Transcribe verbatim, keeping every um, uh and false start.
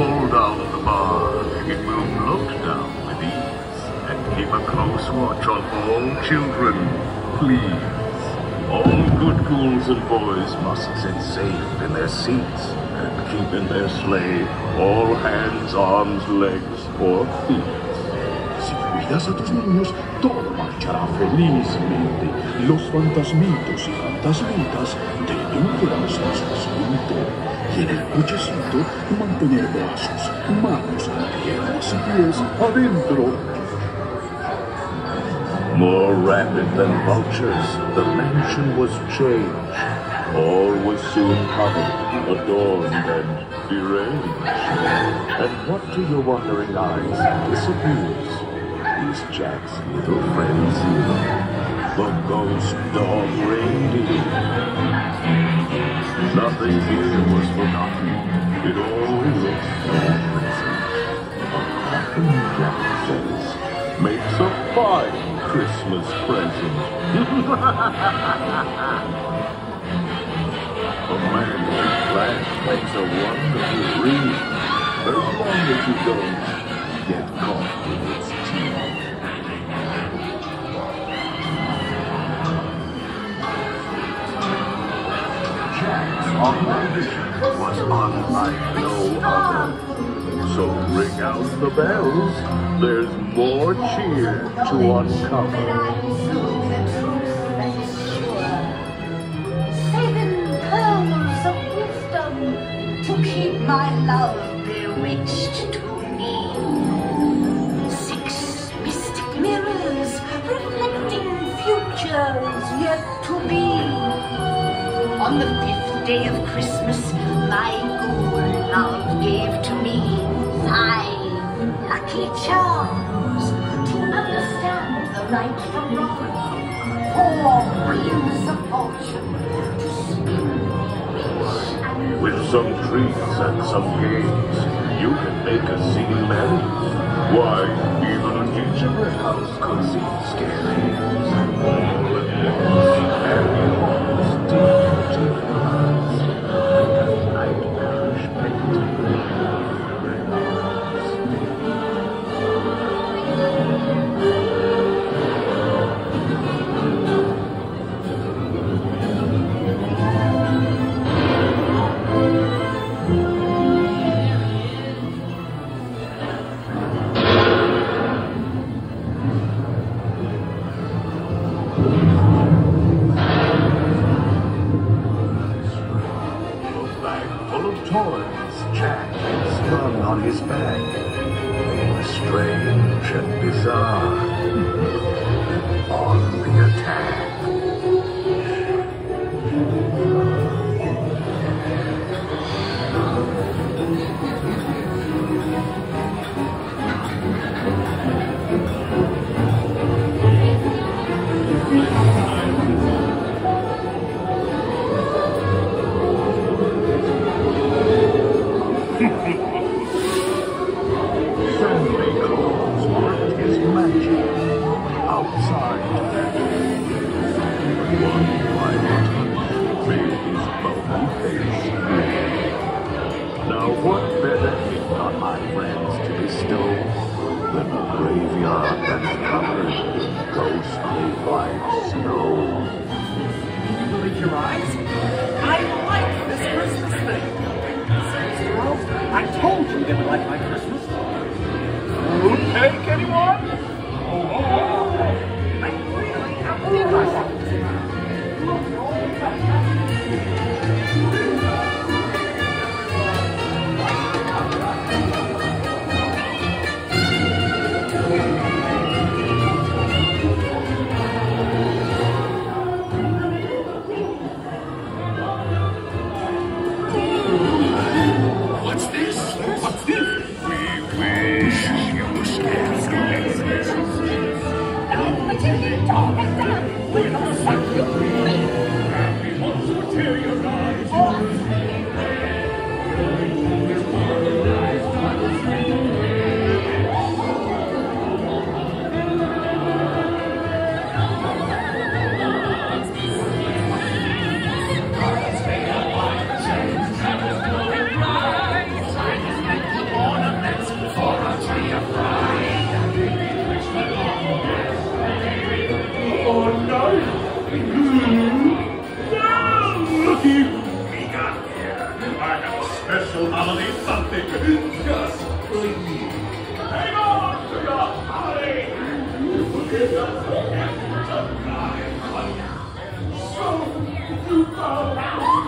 pulled out of the bar, it will float down with ease. And keep a close watch on all children, please. All good ghouls and boys must sit safe in their seats and keep in their sleigh all hands, arms, legs, or feet. Si cuidas a tus niños, todo marchará felizmente. Los fantasmitos y fantasmitas te induran a su asunto. Y en el cochecito, mantener brazos, manos, piernas y pies adentro. More rapid than vultures, the mansion was changed. All was soon covered, adorned, and deranged. And what to your wondering eyes disappears is Jack's little friend Zero, the ghost dog reindeer. Nothing here was forgotten. It all looks so pretty. A cracking Jack says, makes a fine Christmas present. A magic flash makes a wonderful dream. As long as you don't get caught with its teeth. Ambition was unlike no other. So ring out the bells. There's more cheer to uncover. Saving pearls of wisdom to keep my love bewitched to me. Six mystic mirrors reflecting futures yet to be. On the fifth day of Christmas, my ghoul love gave to me five lucky charms to understand the right from wrong, four wheels of fortune to spin rich and with some treats and some games, you can make a scene merry. Why, even a gingerbread house could seem scary. All at once, and we wish you were scared. So you go around.